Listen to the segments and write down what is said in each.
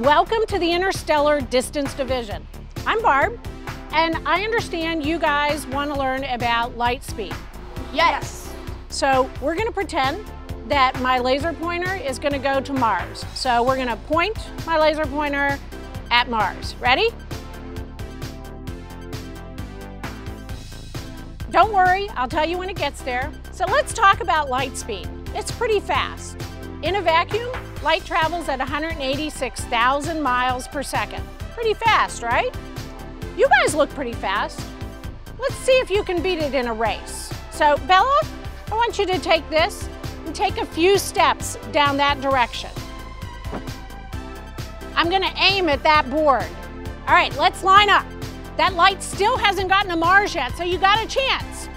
Welcome to the Interstellar Distance Division. I'm Barb, and I understand you guys want to learn about light speed. Yes. So we're going to pretend that my laser pointer is going to go to Mars. So we're going to point my laser pointer at Mars. Ready? Don't worry, I'll tell you when it gets there. So let's talk about light speed. It's pretty fast. In a vacuum, light travels at 186,000 miles per second. Pretty fast, right? You guys look pretty fast. Let's see if you can beat it in a race. So Bella, I want you to take this and take a few steps down that direction. I'm gonna aim at that board. All right, let's line up. That light still hasn't gotten to Mars yet, so you got a chance.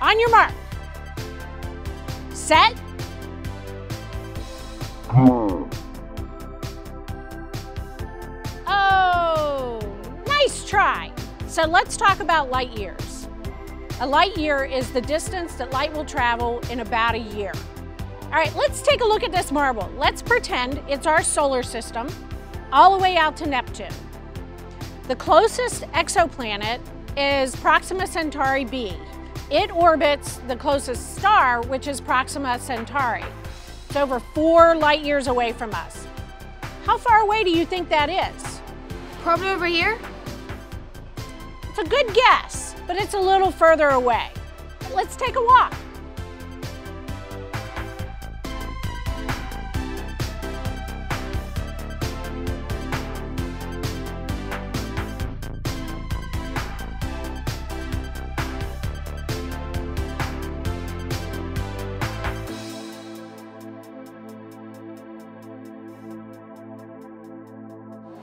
On your mark. Set. Oh, nice try. So let's talk about light years. A light year is the distance that light will travel in about a year. All right, let's take a look at this marble. Let's pretend it's our solar system, all the way out to Neptune. The closest exoplanet is Proxima Centauri b. It orbits the closest star, which is Proxima Centauri. It's over 4 light years away from us. How far away do you think that is? Probably over here? It's a good guess, but it's a little further away. Let's take a walk.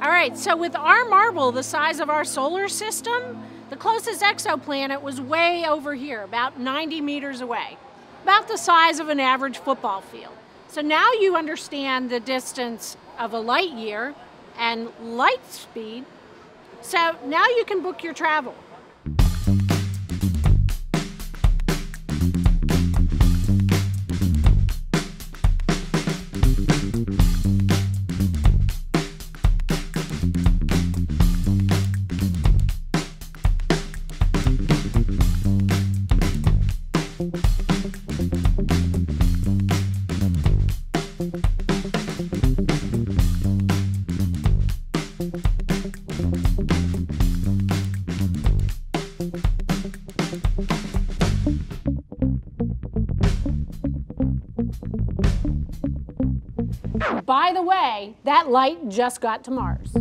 All right, so with our marble the size of our solar system, the closest exoplanet was way over here, about 90 meters away, about the size of an average football field. So now you understand the distance of a light year and light speed. So now you can book your travel. By the way, that light just got to Mars.